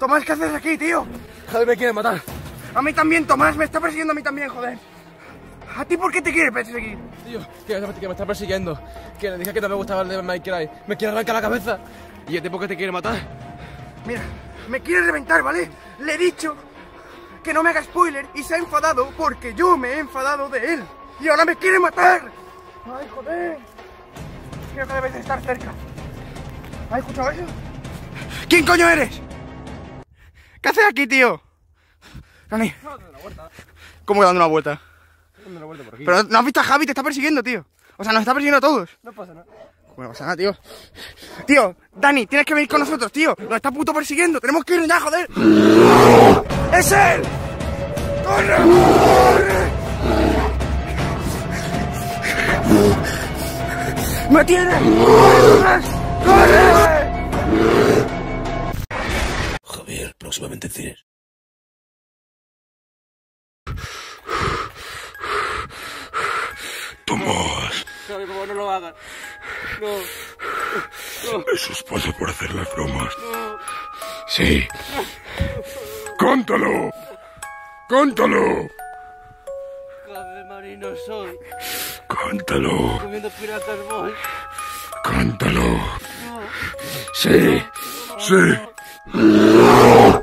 Tomás, ¿qué haces aquí, tío? Javier me quiere matar. A mí también, Tomás, me está persiguiendo a mí también, joder. ¿A ti por qué te quieres perseguir? Tío, que me está persiguiendo. Que le dije que no me gustaba el Devil May Cry. Me quiere arrancar la cabeza. ¿Y el tipo que te quiere matar? Mira, me quiere reventar, ¿vale? Le he dicho que no me haga spoiler y se ha enfadado porque yo me he enfadado de él. Y ahora me quiere matar. Ay, joder. Creo que debes de estar cerca. ¿Has escuchado eso? ¿Quién coño eres? ¿Qué haces aquí, tío? Dani. ¿Cómo que dando una vuelta? Por aquí. Pero no has visto a Javi, te está persiguiendo, tío. O sea, nos está persiguiendo a todos. No pasa nada. Bueno, no pasa nada, tío. Tío, Dani, tienes que venir con nosotros, tío. Nos está puto persiguiendo. Tenemos que irnos ya, joder. ¡Es él! ¡Corre! ¡Corre! ¡Me tiene! ¡Corre! Javier, próximamente en cines. Tomás. Javi, por favor, no lo hagas. No. Eso es paso por hacer las bromas. No. Sí. ¡Cóntalo! ¡Cóntalo! Javi, marino soy. ¡Cóntalo! Comiendo piratas voy. ¡Cántalo! No. Sí. No. Sí. No.